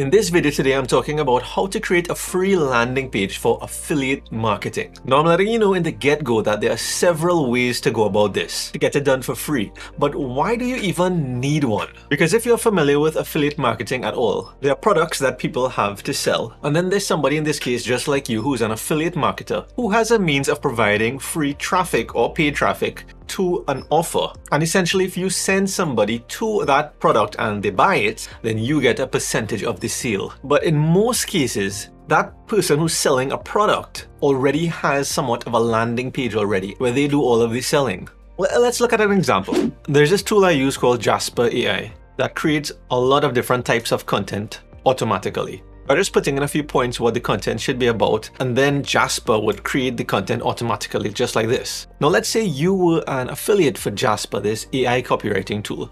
In this video today, I'm talking about how to create a free landing page for affiliate marketing. Now, I'm letting you know in the get-go that there are several ways to go about this to get it done for free. But why do you even need one? Because if you're familiar with affiliate marketing at all, there are products that people have to sell. And then there's somebody, in this case, just like you, who's an affiliate marketer, who has a means of providing free traffic or paid traffic to an offer. And essentially, if you send somebody to that product and they buy it, then you get a percentage of the sale. But in most cases, that person who's selling a product already has somewhat of a landing page already where they do all of the selling. Well, let's look at an example. There's this tool I use called Jasper AI that creates a lot of different types of content automatically. I'm just putting in a few points what the content should be about, and then Jasper would create the content automatically just like this. Now let's say you were an affiliate for Jasper, this AI copywriting tool,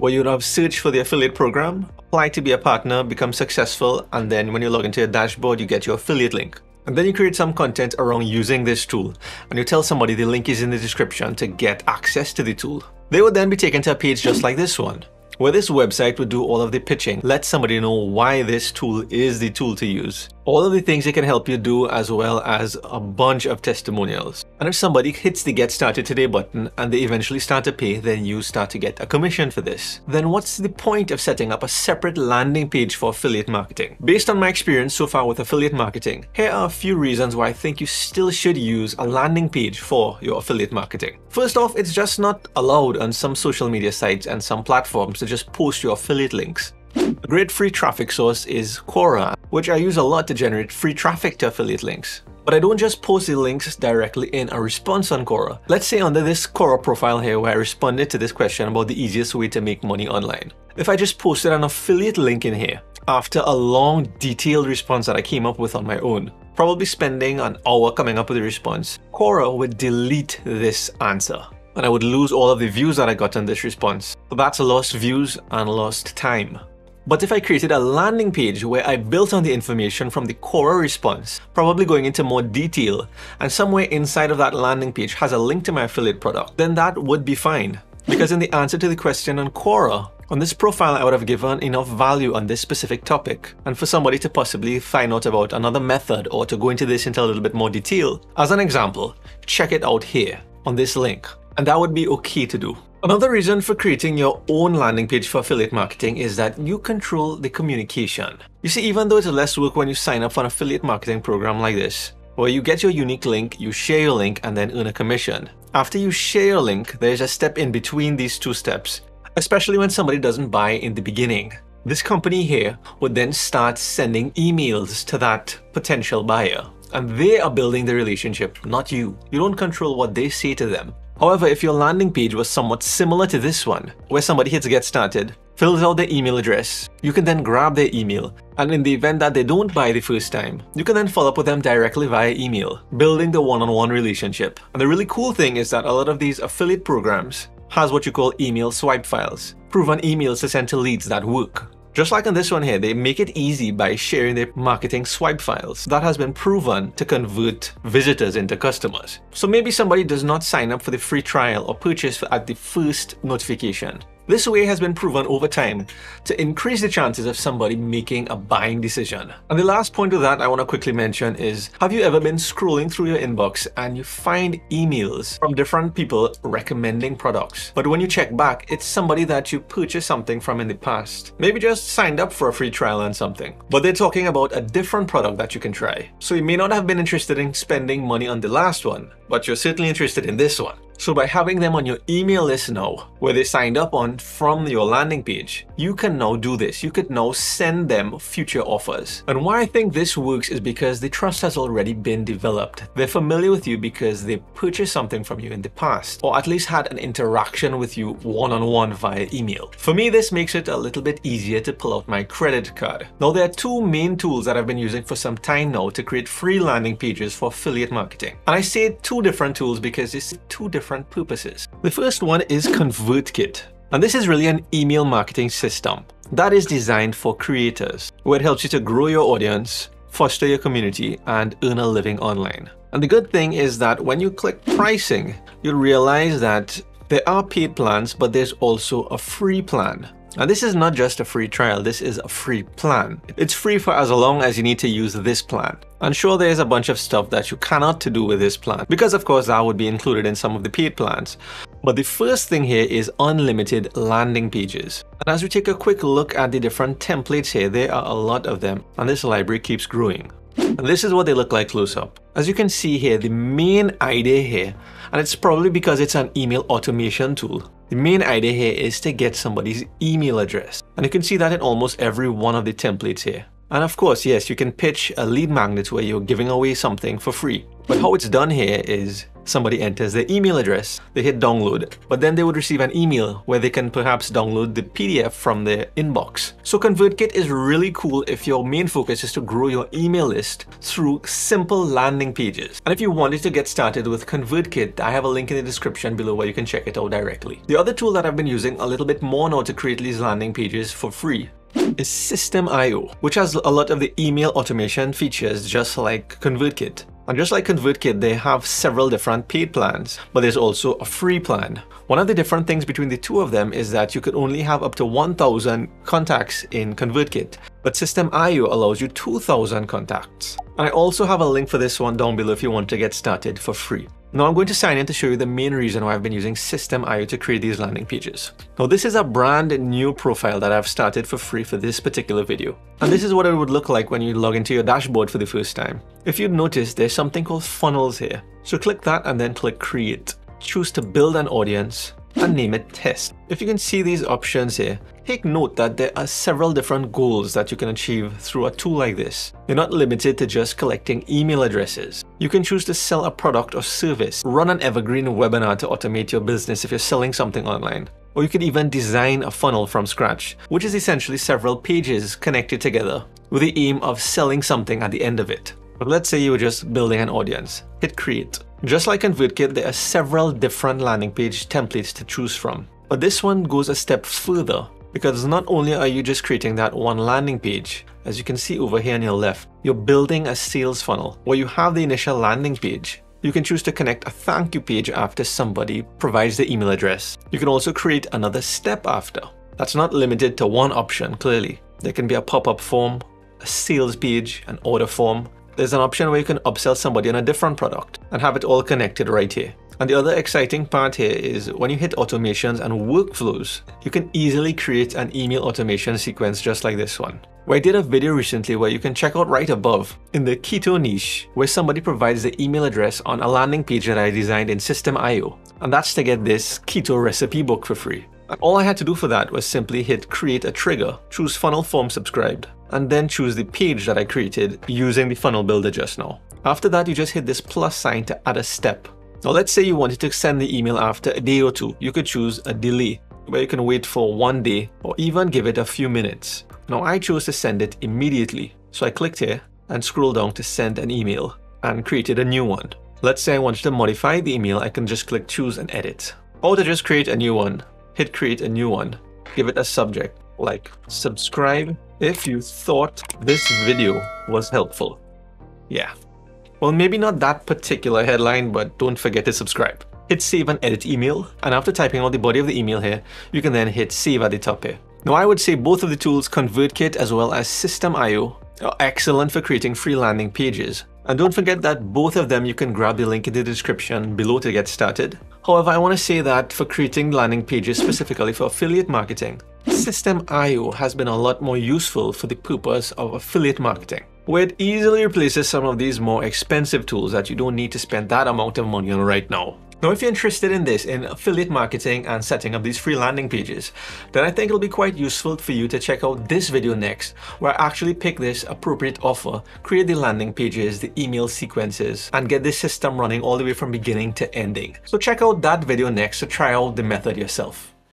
where you would have searched for the affiliate program, apply to be a partner, become successful, and then when you log into your dashboard, you get your affiliate link. And then you create some content around using this tool, and you tell somebody the link is in the description to get access to the tool. They would then be taken to a page just like this one, where this website would do all of the pitching, let somebody know why this tool is the tool to use, all of the things it can help you do, as well as a bunch of testimonials. And if somebody hits the Get Started Today button and they eventually start to pay, then you start to get a commission for this. Then what's the point of setting up a separate landing page for affiliate marketing? Based on my experience so far with affiliate marketing, here are a few reasons why I think you still should use a landing page for your affiliate marketing. First off, it's just not allowed on some social media sites and some platforms to just post your affiliate links. A great free traffic source is Quora, which I use a lot to generate free traffic to affiliate links. But I don't just post the links directly in a response on Quora. Let's say under this Quora profile here, where I responded to this question about the easiest way to make money online. If I just posted an affiliate link in here, after a long, detailed response that I came up with on my own, probably spending an hour coming up with a response, Quora would delete this answer, and I would lose all of the views that I got on this response. So that's lost views and lost time. But if I created a landing page where I built on the information from the Quora response, probably going into more detail, and somewhere inside of that landing page has a link to my affiliate product, then that would be fine. Because in the answer to the question on Quora, on this profile, I would have given enough value on this specific topic, and for somebody to possibly find out about another method or to go into this into a little bit more detail. As an example, check it out here on this link. And that would be okay to do. Another reason for creating your own landing page for affiliate marketing is that you control the communication. You see, even though it's less work when you sign up for an affiliate marketing program like this, where you get your unique link, you share your link, and then earn a commission. After you share your link, there's a step in between these two steps, especially when somebody doesn't buy in the beginning. This company here would then start sending emails to that potential buyer, and they are building the relationship, not you. You don't control what they say to them. However, if your landing page was somewhat similar to this one, where somebody hits Get Started, fills out their email address, you can then grab their email, and in the event that they don't buy the first time, you can then follow up with them directly via email, building the one-on-one relationship. And the really cool thing is that a lot of these affiliate programs has what you call email swipe files, proven emails to send to leads that work. Just like on this one here, they make it easy by sharing their marketing swipe files. That has been proven to convert visitors into customers. So maybe somebody does not sign up for the free trial or purchase at the first notification. This way has been proven over time to increase the chances of somebody making a buying decision. And the last point of that I want to quickly mention is, have you ever been scrolling through your inbox and you find emails from different people recommending products? But when you check back, it's somebody that you purchased something from in the past. Maybe just signed up for a free trial on something, but they're talking about a different product that you can try. So you may not have been interested in spending money on the last one, but you're certainly interested in this one. So by having them on your email list now, where they signed up on from your landing page, you can now do this. You could now send them future offers. And why I think this works is because the trust has already been developed. They're familiar with you because they purchased something from you in the past, or at least had an interaction with you one-on-one via email. For me, this makes it a little bit easier to pull out my credit card. Now, there are two main tools that I've been using for some time now to create free landing pages for affiliate marketing. And I say two different tools because it's two different purposes. The first one is ConvertKit, and this is really an email marketing system that is designed for creators, where it helps you to grow your audience, foster your community, and earn a living online. And the good thing is that when you click pricing, you'll realize that there are paid plans, but there's also a free plan. Now, this is not just a free trial, this is a free plan. It's free for as long as you need to use this plan. And sure, there's a bunch of stuff that you cannot do with this plan, because of course that would be included in some of the paid plans. But the first thing here is unlimited landing pages. And as we take a quick look at the different templates here, there are a lot of them, and this library keeps growing. And this is what they look like close up. As you can see here, the main idea here, and it's probably because it's an email automation tool, the main idea here is to get somebody's email address. And you can see that in almost every one of the templates here. And of course, yes, you can pitch a lead magnet where you're giving away something for free. But how it's done here is somebody enters their email address, they hit download, but then they would receive an email where they can perhaps download the PDF from their inbox. So ConvertKit is really cool if your main focus is to grow your email list through simple landing pages. And if you wanted to get started with ConvertKit, I have a link in the description below where you can check it out directly. The other tool that I've been using a little bit more now to create these landing pages for free is Systeme.io, which has a lot of the email automation features just like ConvertKit. And just like ConvertKit, they have several different paid plans, but there's also a free plan. One of the different things between the two of them is that you could only have up to 1,000 contacts in ConvertKit, but Systeme.io allows you 2,000 contacts. And I also have a link for this one down below if you want to get started for free. Now I'm going to sign in to show you the main reason why I've been using Systeme.io to create these landing pages. Now this is a brand new profile that I've started for free for this particular video. And this is what it would look like when you log into your dashboard for the first time. If you'd notice, there's something called funnels here. So click that and then click create. Choose to build an audience and name it test. If you can see these options here, take note that there are several different goals that you can achieve through a tool like this. You're not limited to just collecting email addresses. You can choose to sell a product or service, run an evergreen webinar to automate your business if you're selling something online, or you could even design a funnel from scratch, which is essentially several pages connected together with the aim of selling something at the end of it. But let's say you were just building an audience. Hit create. Just like ConvertKit, there are several different landing page templates to choose from. But this one goes a step further, because not only are you just creating that one landing page, as you can see over here on your left, you're building a sales funnel where you have the initial landing page. You can choose to connect a thank you page after somebody provides their email address. You can also create another step after. That's not limited to one option, clearly. There can be a pop-up form, a sales page, an order form. There's an option where you can upsell somebody on a different product and have it all connected right here. And the other exciting part here is when you hit automations and workflows, you can easily create an email automation sequence just like this one. Where I did a video recently where you can check out right above in the keto niche, where somebody provides the email address on a landing page that I designed in Systeme.io. And that's to get this keto recipe book for free. And all I had to do for that was simply hit create a trigger, choose funnel form subscribed, and then choose the page that I created using the funnel builder just now. After that, you just hit this plus sign to add a step. Now let's say you wanted to send the email after a day or two. You could choose a delay, where you can wait for 1 day or even give it a few minutes. Now I chose to send it immediately. So I clicked here and scrolled down to send an email and created a new one. Let's say I wanted to modify the email. I can just click choose and edit. Or to just create a new one, hit create a new one, give it a subject like subscribe if you thought this video was helpful. Yeah. Well, maybe not that particular headline, but don't forget to subscribe. Hit save and edit email. And after typing out the body of the email here, you can then hit save at the top here. Now, I would say both of the tools, ConvertKit as well as Systeme.io, are excellent for creating free landing pages. And don't forget that both of them, you can grab the link in the description below to get started. However, I want to say that for creating landing pages specifically for affiliate marketing, Systeme.io has been a lot more useful for the purpose of affiliate marketing, where it easily replaces some of these more expensive tools that you don't need to spend that amount of money on right now. Now, if you're interested in this, in affiliate marketing and setting up these free landing pages, then I think it'll be quite useful for you to check out this video next, where I actually pick this appropriate offer, create the landing pages, the email sequences, and get this system running all the way from beginning to ending. So check out that video next to try out the method yourself.